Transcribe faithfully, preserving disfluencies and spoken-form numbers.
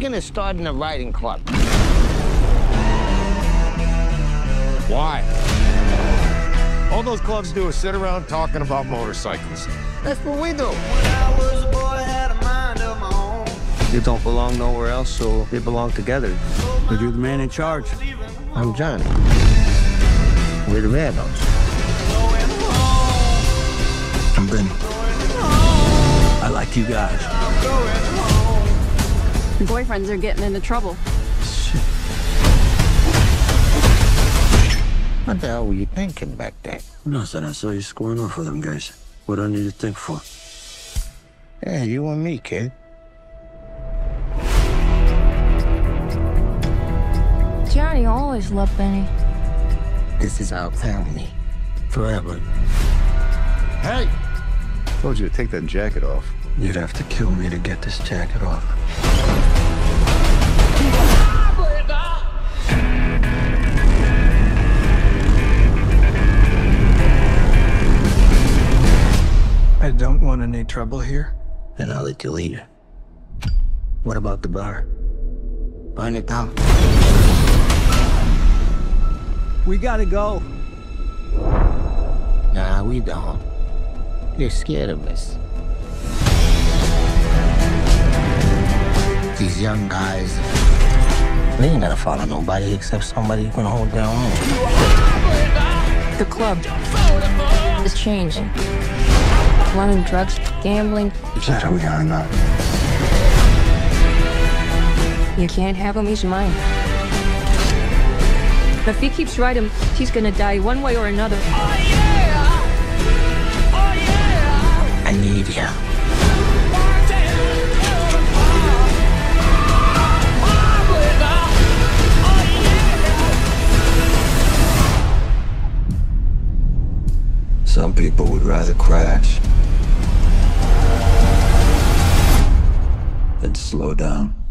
gonna start in a writing club. Why? All those clubs do is sit around talking about motorcycles. That's what we do. When I was a boy, I had a mind of my own. You don't belong nowhere else, so we belong together. But you're the man in charge. I'm Johnny. We're the Vandals. I'm Benny. I like you guys. Your boyfriends are getting into trouble. Shit. What the hell were you thinking back then? Nothing. I saw you scoring off with them guys. What do I need to think for? Yeah, you and me, kid. Johnny always loved Benny. This is our family. Forever. Hey! I told you to take that jacket off. You'd have to kill me to get this jacket off. I don't want any trouble here. Then I'll let you leave. What about the bar? Burn it down. We gotta go. Nah, we don't. You're scared of us. These young guys, they ain't gonna follow nobody except somebody who can hold their own. The club is changing. Running drugs, gambling. Is that who we are now? You can't have him, he's mine. If he keeps riding, he's gonna die one way or another. Oh, yeah! Oh, yeah! I need you. Some people would rather crash than slow down.